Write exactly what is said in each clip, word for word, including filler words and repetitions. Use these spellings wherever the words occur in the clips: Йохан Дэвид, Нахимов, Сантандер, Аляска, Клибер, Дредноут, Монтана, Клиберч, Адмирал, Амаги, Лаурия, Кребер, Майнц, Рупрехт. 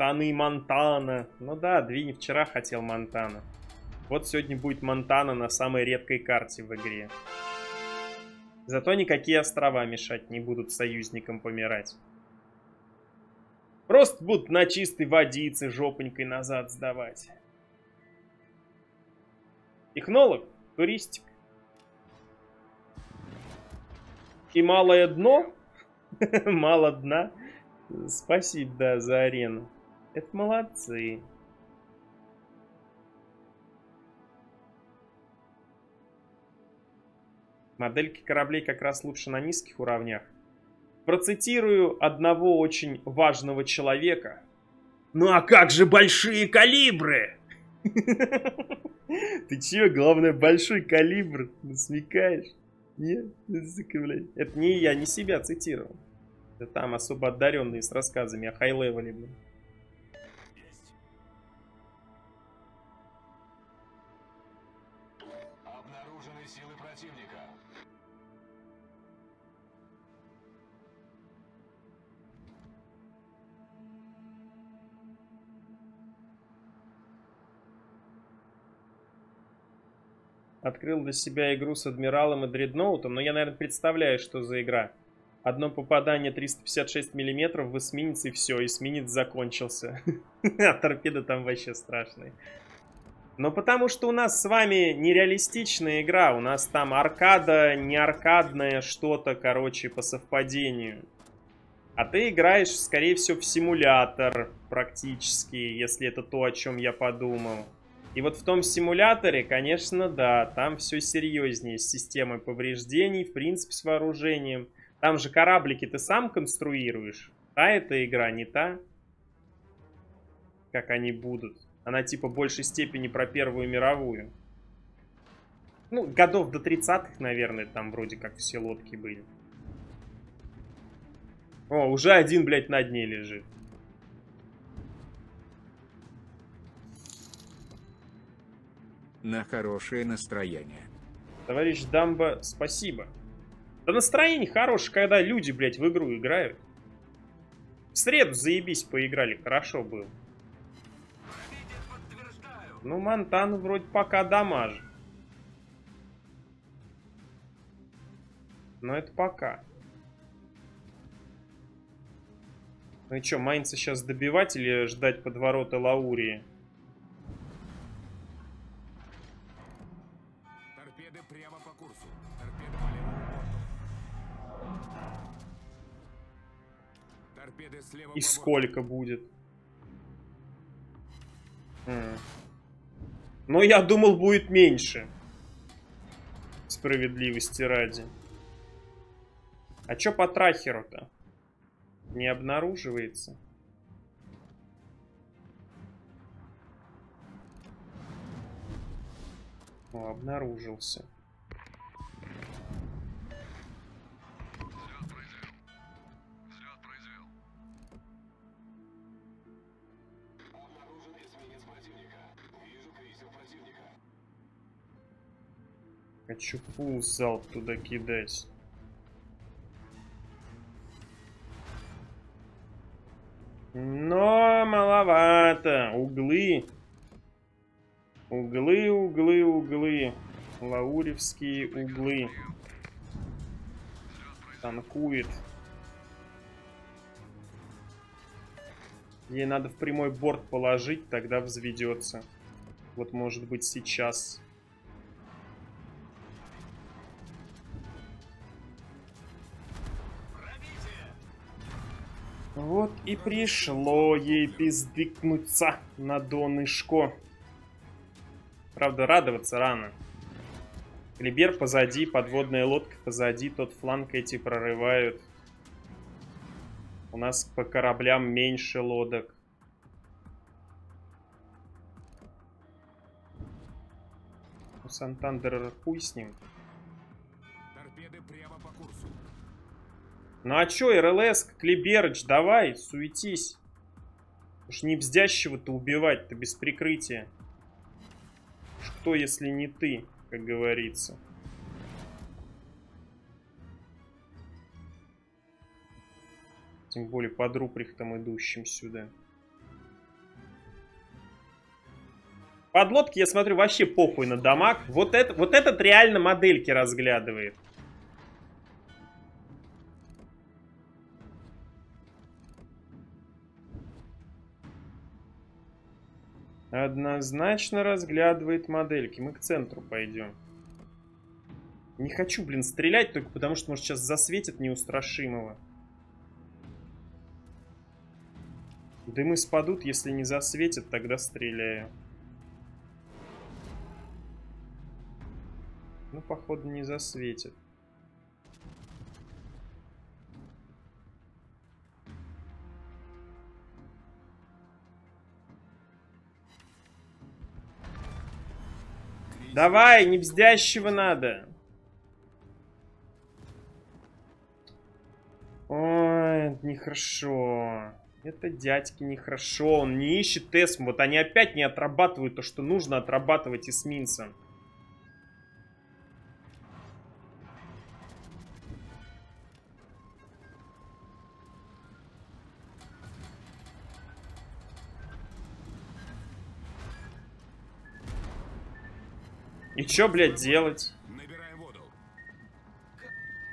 штаны Монтана. Ну да, Двинь вчера хотел Монтана. Вот сегодня будет Монтана на самой редкой карте в игре. Зато никакие острова мешать не будут союзникам помирать. Просто будут на чистой водице жопонькой назад сдавать. Технолог, туристик. И малое дно. Мало дна. Спасибо, да, за арену. Это молодцы. Модельки кораблей как раз лучше на низких уровнях. Процитирую одного очень важного человека. Ну а как же большие калибры? Ты че, главное, большой калибр? Насмекаешь? Нет? Это не я, не себя цитировал. Это там особо одаренные с рассказами о хай-левеле, блин. Открыл для себя игру с Адмиралом и Дредноутом, но я, наверное, представляю, что за игра. Одно попадание триста пятьдесят шесть миллиметров в эсминец, и все, эсминец закончился. А торпеды там вообще страшные. Но потому что у нас с вами нереалистичная игра, у нас там аркада, не аркадное что-то, короче, по совпадению. А ты играешь, скорее всего, в симулятор практически, если это то, о чем я подумал. И вот в том симуляторе, конечно, да, там все серьезнее с системой повреждений, в принципе, с вооружением. Там же кораблики ты сам конструируешь. Та эта игра не та, как они будут. Она типа в большей степени про Первую мировую. Ну, годов до тридцатых, наверное, там вроде как все лодки были. О, уже один, блядь, на дне лежит. На хорошее настроение. Товарищ Дамба, спасибо. Да настроение хорошее, когда люди, блядь, в игру играют. В среду заебись поиграли, хорошо было. Ну, Монтану вроде пока дамажит. Но это пока. Ну и что, Майнца сейчас добивать или ждать подворота Лаурии? И сколько будет? М-м. Но я думал, будет меньше. Справедливости ради. А чё по трахеру-то? Не обнаруживается. О, обнаружился. Хочу пул залп туда кидать. Но маловато. Углы. Углы, углы, углы. Лауревские углы. Танкует. Ей надо в прямой борт положить, тогда взведется. Вот может быть сейчас... Вот и пришло ей пиздыкнуться на донышко. Правда, радоваться рано. Клибер позади, подводная лодка позади, тот фланг эти прорывают. У нас по кораблям меньше лодок. У Сантандера хуй с ним. Ну а чё, РЛС, Клиберч, давай, суетись. Уж не бздящего-то убивать-то без прикрытия. Уж кто, если не ты, как говорится. Тем более под Рупрехтом, идущим сюда. Подлодки, я смотрю, вообще похуй на дамаг. Вот, это, вот этот реально модельки разглядывает. Однозначно разглядывает модельки. Мы к центру пойдем. Не хочу, блин, стрелять, только потому что, может, сейчас засветит неустрашимого. Дымы спадут, если не засветит, тогда стреляю. Ну, походу, не засветит. Давай, не бздящего надо. Ой, это нехорошо. Это дядьки нехорошо. Он не ищет эсм. Вот они опять не отрабатывают то, что нужно отрабатывать эсминцам. И чё, блядь, делать?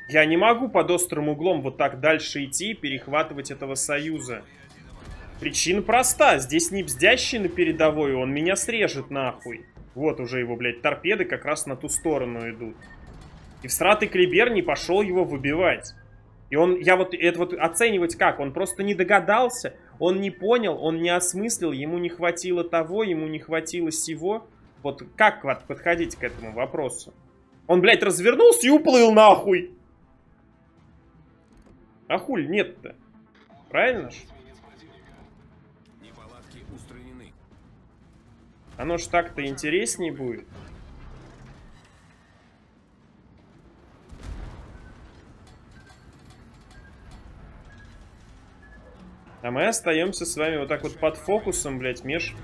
Я не могу под острым углом вот так дальше идти и перехватывать этого союза. Причина проста. Здесь не бздящий на передовой, он меня срежет нахуй. Вот уже его, блядь, торпеды как раз на ту сторону идут. И всратый Кребер не пошел его выбивать. И он, я вот, это вот оценивать как? Он просто не догадался, он не понял, он не осмыслил, ему не хватило того, ему не хватило сего. Вот как подходить к этому вопросу? Он, блядь, развернулся и уплыл нахуй. А хуль нет-то? Правильно ж? Оно ж так-то интереснее будет. А мы остаемся с вами вот так вот под фокусом, блядь, меж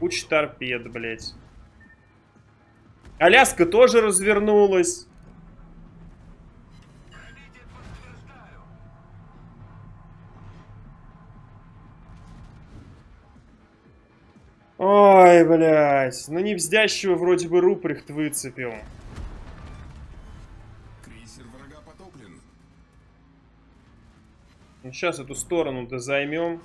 куч торпед, блядь. Аляска тоже развернулась. Ой, блядь. Ну не бздящего вроде бы Рупрехт выцепил. Крейсер врага потоплен. Ну, сейчас эту сторону-то займем.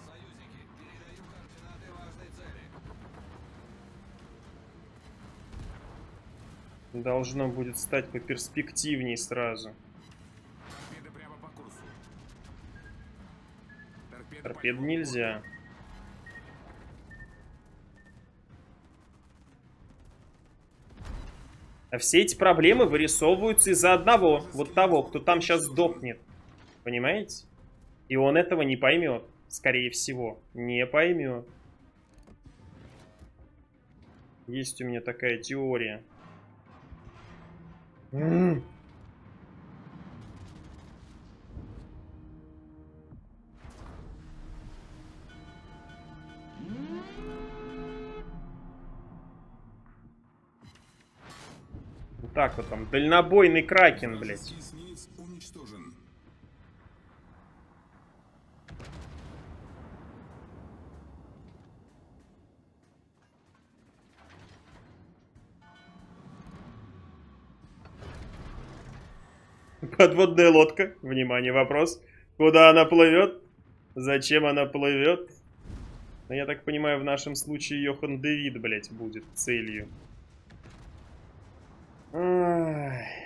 Должно будет стать поперспективней сразу. Торпеды прямо по курсу. Торпед, Торпед нельзя. А все эти проблемы вырисовываются из-за одного, вот того, кто там сейчас сдохнет. Понимаете? И он этого не поймет, скорее всего. Не поймет. Есть у меня такая теория. Mm. Вот так вот там. Дальнобойный кракен, блядь. Подводная лодка. Внимание, вопрос. Куда она плывет? Зачем она плывет? Но я так понимаю, в нашем случае Йохан Дэвид, блядь, будет целью. Ай.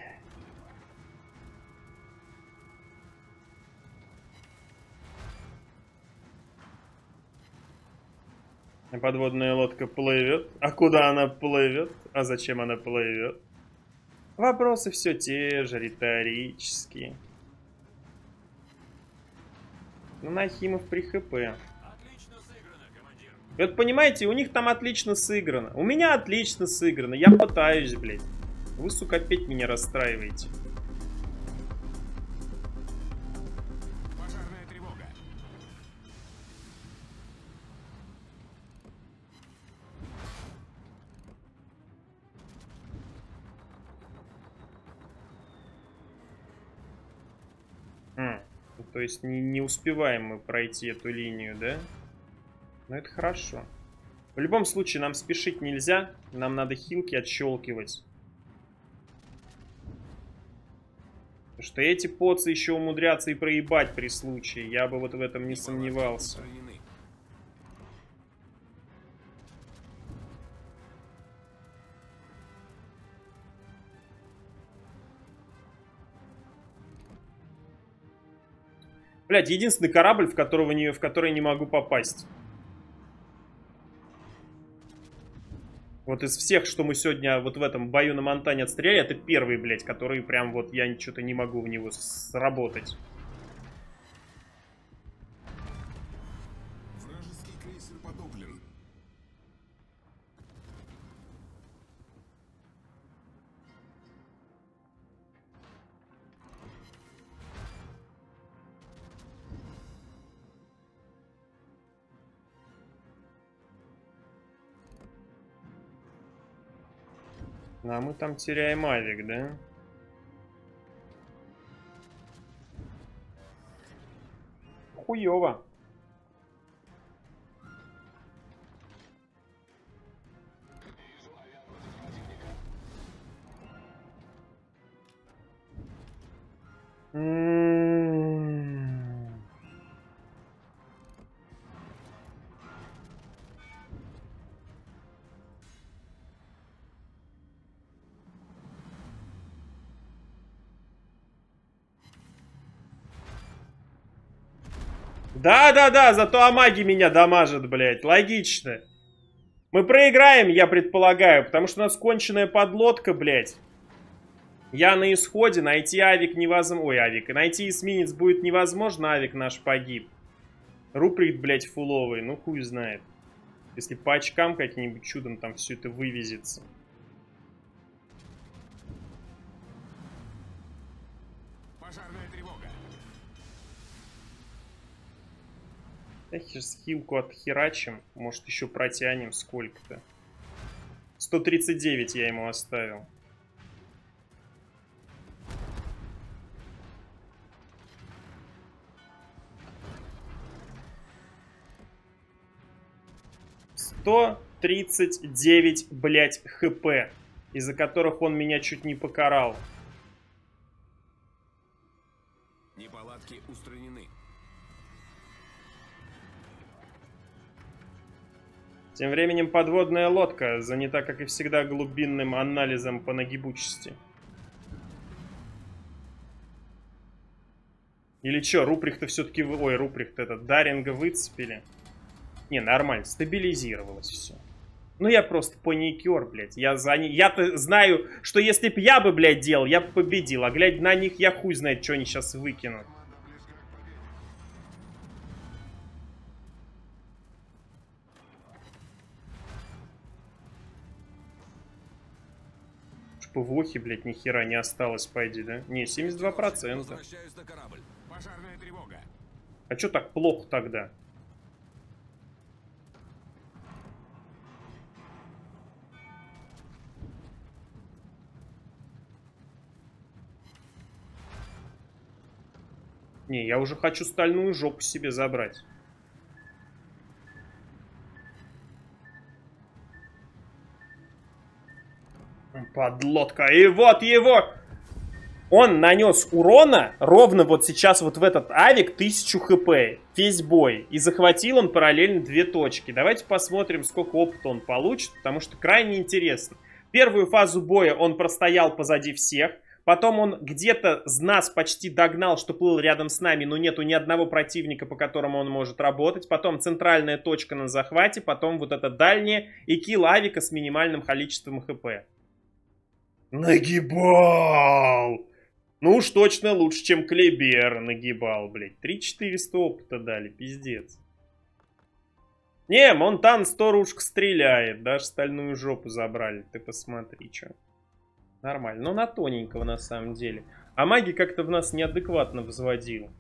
Подводная лодка плывет. А куда она плывет? А зачем она плывет? Вопросы все те же, риторические. Ну, Нахимов при ХП. Отлично сыграно, командир. И вот понимаете, у них там отлично сыграно. У меня отлично сыграно. Я пытаюсь, блядь. Вы, сука, опять меня расстраиваете. Пожарная тревога. То есть не, не успеваем мы пройти эту линию, да? Но это хорошо. В любом случае нам спешить нельзя. Нам надо хилки отщелкивать. Потому что эти поцы еще умудрятся и проебать при случае. Я бы вот в этом не сомневался. Блять, единственный корабль, в, которого не, в который не могу попасть. Вот из всех, что мы сегодня вот в этом бою на Монтане отстреляли, это первый, блядь, который прям вот я что-то не могу в него сработать. Вражеский крейсер потоплен. А мы там теряем авик, да? Хуёво. Да-да-да, зато Амаги меня дамажит, блядь. Логично. Мы проиграем, я предполагаю, потому что у нас конченная подлодка, блядь. Я на исходе, найти авик невозможно. Ой, авик. Найти эсминец будет невозможно, авик наш погиб. Рупрехт, блядь, фуловый, ну хуй знает. Если по очкам каким-нибудь чудом там все это вывезется. Пожарная тревога. Сейчас хилку отхерачим. Может, еще протянем сколько-то. сто тридцать девять я ему оставил. сто тридцать девять, блядь, хп. Из-за которых он меня чуть не покарал. Неполадки устранены. Тем временем подводная лодка занята, как и всегда, глубинным анализом по нагибучести. Или чё, Рупрехта все-таки... Ой, Рупрехта этот Даринга выцепили. Не, нормально, стабилизировалось все. Ну я просто паникер, блядь. Я за... Я-то знаю, что если б я бы, блядь, делал, я бы победил. А глядя на них, я хуй знает, что они сейчас выкинут. ПВОхи, блядь, нихера не осталось, пойди, да? Не, семьдесят два процента. Возвращаюсь на корабль. Пожарная тревога. А чё так плохо тогда? Не, я уже хочу стальную жопу себе забрать. Подлодка. И вот его. Он нанес урона ровно вот сейчас вот в этот авик тысячу хп. Весь бой. И захватил он параллельно две точки. Давайте посмотрим, сколько опыта он получит. Потому что крайне интересно. Первую фазу боя он простоял позади всех. Потом он где-то нас почти догнал, что плыл рядом с нами, но нету ни одного противника, по которому он может работать. Потом центральная точка на захвате. Потом вот это дальняя. И килл авика с минимальным количеством хп. Нагибал! Ну уж точно лучше, чем Клибер нагибал, блядь. три тысячи четыреста опыта дали, пиздец. Не, Монтан сто ручек стреляет. Даже стальную жопу забрали. Ты посмотри, что. Нормально. Но на тоненького, на самом деле. А маги как-то в нас неадекватно взводил.